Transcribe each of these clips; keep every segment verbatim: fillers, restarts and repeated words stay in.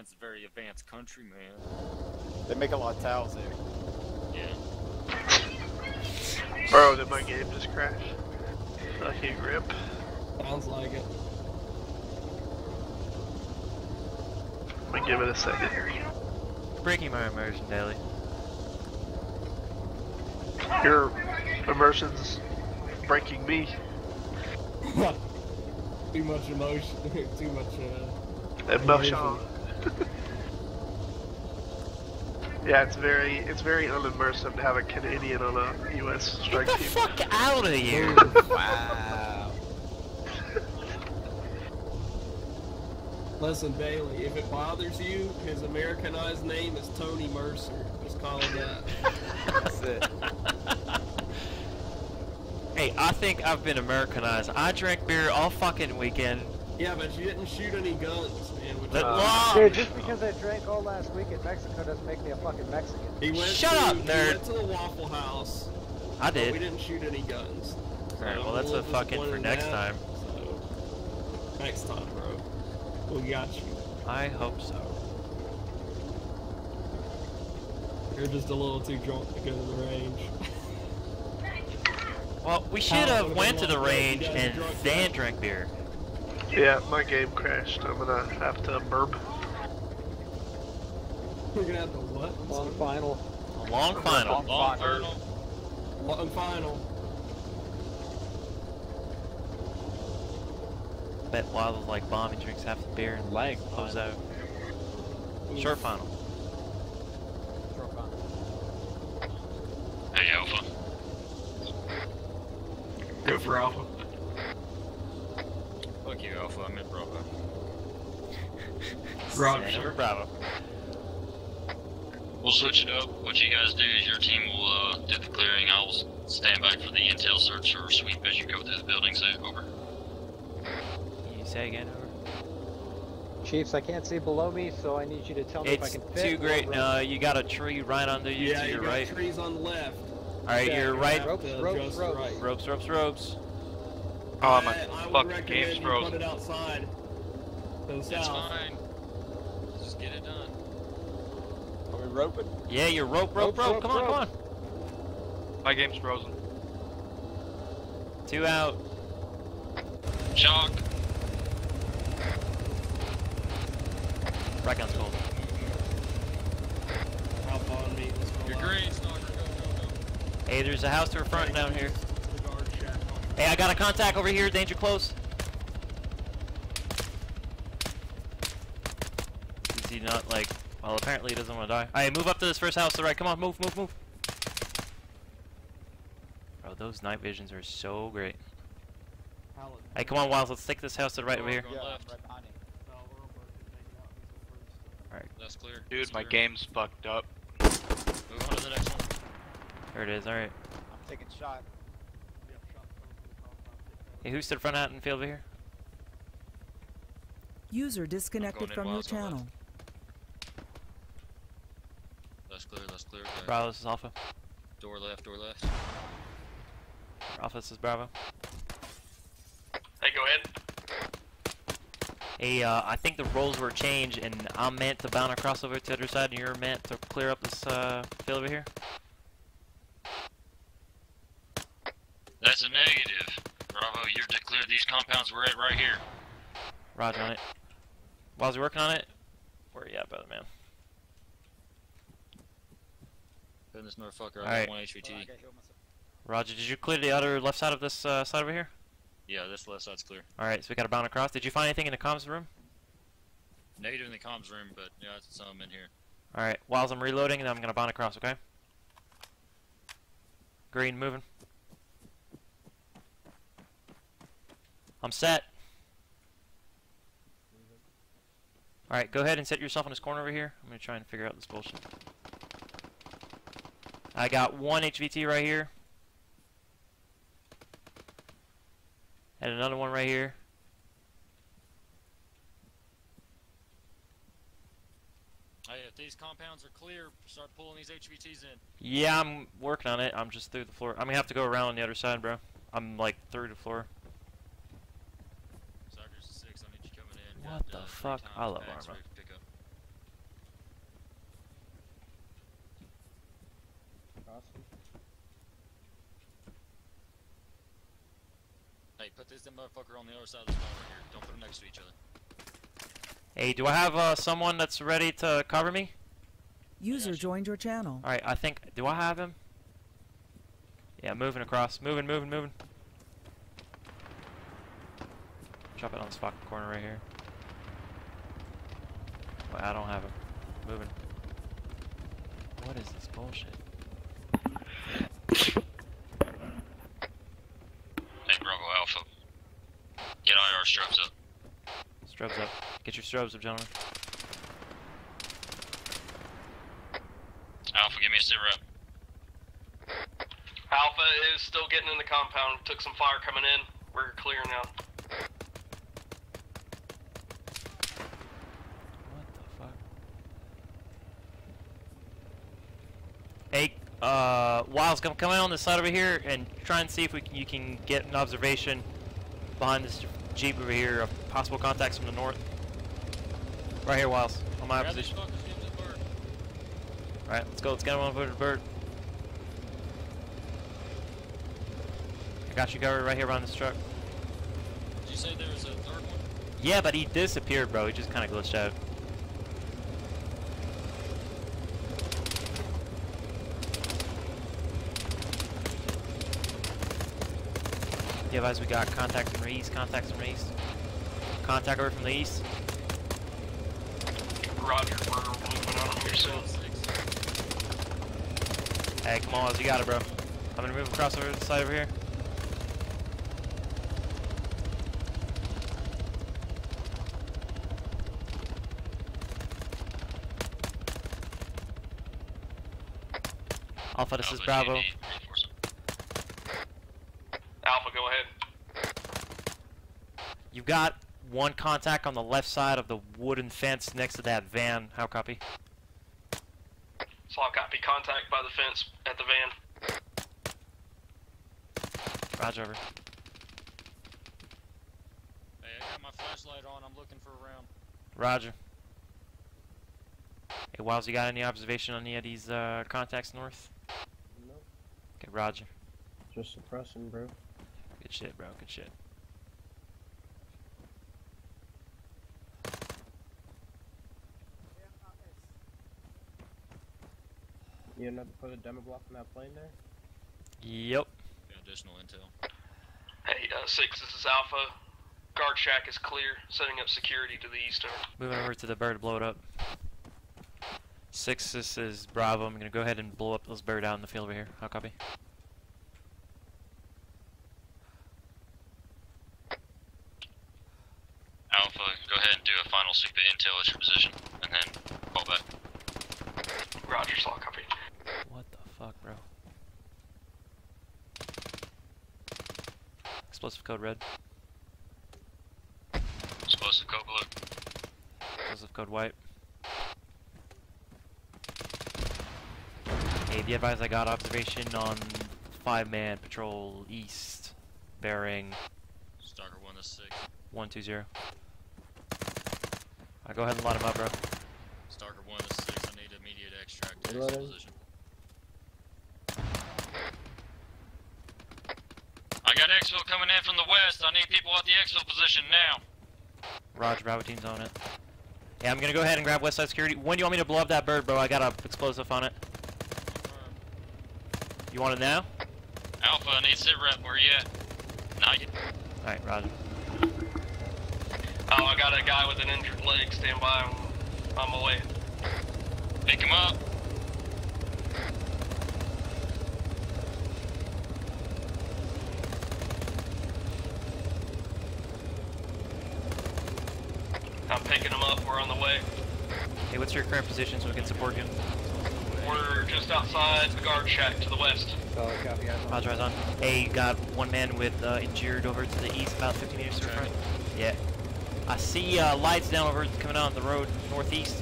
Japan's a very advanced country, man. They make a lot of towels there. Yeah. Bro, did my game just crash? Lucky rip. Sounds like it. Let me give it a second. Breaking my immersion daily. Your immersion's breaking me. Too much emotion. Too much uh, emotion. Yeah, it's very, it's very unimmersive to have a Canadian on a U S strike team. Get the fuck out of here! Wow. Listen, Bailey, if it bothers you, his Americanized name is Tony Mercer. Just call him that. That's it. Hey, I think I've been Americanized. I drank beer all fucking weekend. Yeah, but you didn't shoot any guns, man. Uh, Dude, just because I drank all last week in Mexico doesn't make me a fucking Mexican. He went Shut to, up, nerd! He went to the Waffle House. I did. We didn't shoot any guns. Alright, so well that's a fucking for next that, time. So, next time, bro. We got you. I hope so. You're just a little too drunk to go to the range. Well, we should have went to the range and then drank beer. Yeah, my game crashed. I'm gonna have to burp. You're gonna have to what? Long final. A long final. Long, long final. final. Long final. Bet Wild was like bomb. He drinks half the beer and leg. Pozo. Short final. Short final. Hey, Alpha. Go for Alpha. Fuck you, Alpha. I'm in Bravo. Roger. Bravo. We'll switch it up. What you guys do is your team will uh, do the clearing. I'll stand back for the intel search or sweep as you go through the building. Say over. Can you say again, over? Chiefs, I can't see below me, so I need you to tell me it's if I can fit. It's too great. No, you got a tree right under you yeah, to your you right. Yeah, trees on the left. Alright, yeah, you're right. Ropes, ropes, ropes. Right. Ropes, ropes, ropes. Oh, my fucking game's frozen. Put it outside. It's fine. Just get it done. Are we roping? Yeah, you're rope, rope, rope. rope, rope. Come rope. on, come on. My game's frozen. Two out. Shock. Rackhound's cold. Help on me. You're green, Stalker. Go, go, go. Hey, there's a house to our front down here. Hey, I got a contact over here, danger close. Is he not like, well apparently he doesn't want to die. Alright, move up to this first house to the right, come on, move, move, move. Bro, those night visions are so great. Hey, come on Wiles, let's take this house to the right over here. Yeah, right behind him. Alright. That's clear. Dude, That's my clear. game's fucked up. Move on to the next one. There it is, alright. I'm taking shot. Hey, who's to the front out in the field over here? User disconnected from your channel. That's clear, that's clear. Right. Bravo, this is Alpha. Door left, door left. Alpha, this is Bravo. Hey, go ahead. Hey, uh, I think the roles were changed and I'm meant to bound across over to the other side and you're meant to clear up this uh, field over here. That's a negative. Bravo, you're to clear these compounds we're at right here. Roger on it. While we're working on it, where are you at, brother man? Putting this motherfucker on one H V T. Roger, did you clear the other left side of this uh, side over here? Yeah, this left side's clear. Alright, so we got to bound across. Did you find anything in the comms room? Negative in the comms room, but yeah, it's some in here. Alright, while I'm reloading, and I'm going to bound across, okay? Green, moving. I'm set. Alright, go ahead and set yourself in this corner over here. I'm going to try and figure out this bullshit. I got one H V T right here. And another one right here. Hey, if these compounds are clear, start pulling these H V Ts in. Yeah, I'm working on it. I'm just through the floor. I'm going to have to go around on the other side, bro. I'm like through the floor. What the fuck? I love armor. Awesome. Hey, put this motherfucker on the other side of the wall right here. Don't put them next to each other. Hey, do I have uh, someone that's ready to cover me? User joined your channel. Alright, I think... Do I have him? Yeah, moving across. Moving, moving, moving. Drop it on this fucking corner right here. Wait, I don't have him. Moving. What is this bullshit? Hey, Bravo Alpha. Get all your strobes up. Strobes up. Get your strobes up, gentlemen. Alpha, give me a sit rep. Alpha is still getting in the compound. Took some fire coming in. We're clear now. What the fuck? Hey, uh, Wild's gonna come out on this side over here and try and see if we can, you can get an observation behind this jeep over here of possible contacts from the north. Right here, Wiles, on my position. Alright, let's go, let's get him on the bird. I got you covered right here around this truck. Did you say there was a third one? Yeah, but he disappeared, bro. He just kind of glitched out. Yeah, guys, we got contacts from the east, contacts from the east. Contact over from the east. Roger, we're moving on here soon. Hey, come on, you got it, bro. I'm gonna move across over to the side over here. Alpha, this Alpha, is Bravo. G D. Alpha, go ahead. You've got one contact on the left side of the wooden fence next to that van. How copy? So I'll copy contact by the fence at the van. Roger, over. Hey, I got my flashlight on. I'm looking for a round. Roger. Hey, Wiles, you got any observation on any of these uh, contacts north? No. Okay, roger. Just suppressing, bro. Good shit, bro. Good shit. You know to put a demo block on that plane there? Yep. Yeah, additional intel. Hey, uh, six, this is Alpha. Guard shack is clear. Setting up security to the east. Moving over to the bird to blow it up. Six, this is Bravo. I'm gonna go ahead and blow up this bird out in the field over here. I'll copy. Alpha, go ahead and do a final sweep of intel at your position, and then call back. Roger, slow copy. What the fuck, bro? Explosive code red. Explosive code blue. Explosive code white. Hey, be advised, I got observation on five-man patrol east, bearing Stalker one to six. One two zero. I go ahead and lot him up, bro. Stalker one to six. I need immediate extract to this position. I got exfil coming in from the west. I need people at the exfil position now. Roger, Bravo team's on it. Yeah, I'm gonna go ahead and grab west side security. When do you want me to blow up that bird, bro? I got a explosive on it. You want it now? Alpha, I need sit rep. Where you at? Not yet. All right, Roger. Oh, I got a guy with an injured leg. Stand by. I'm on my way. Pick him up. I'm picking him up. We're on the way. Hey, what's your current position so we can support you? We're just outside the guard shack to the west. Oh, copy. Roger, eyes on. Hey, got one man with uh, injured over to the east, about fifty meters to the front. Yeah. I see uh, lights down over coming out on the road northeast.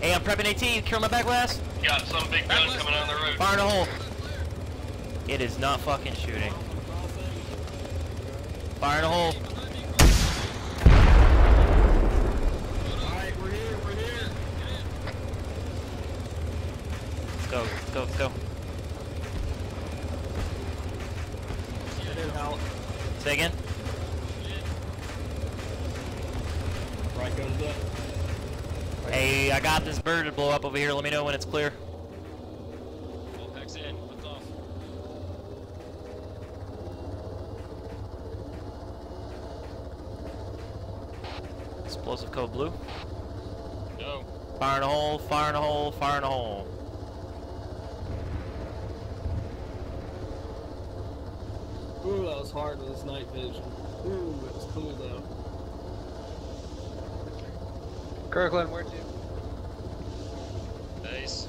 Hey, I'm prepping eighteen. Kill my back glass. Got some big gun coming out on the road. Fire in a hole. It is not fucking shooting. Fire in a hole. Go go, go, go. Out. Say again? Right goes up. Hey, I got this bird to blow up over here. Let me know when it's clear. Bullpack's in. Lift off. Explosive code blue. No. Fire in a hole, fire in a hole, fire in a hole. Ooh, that was hard with this night vision. Ooh, it was cool though. Kirkland, where'd you? Base.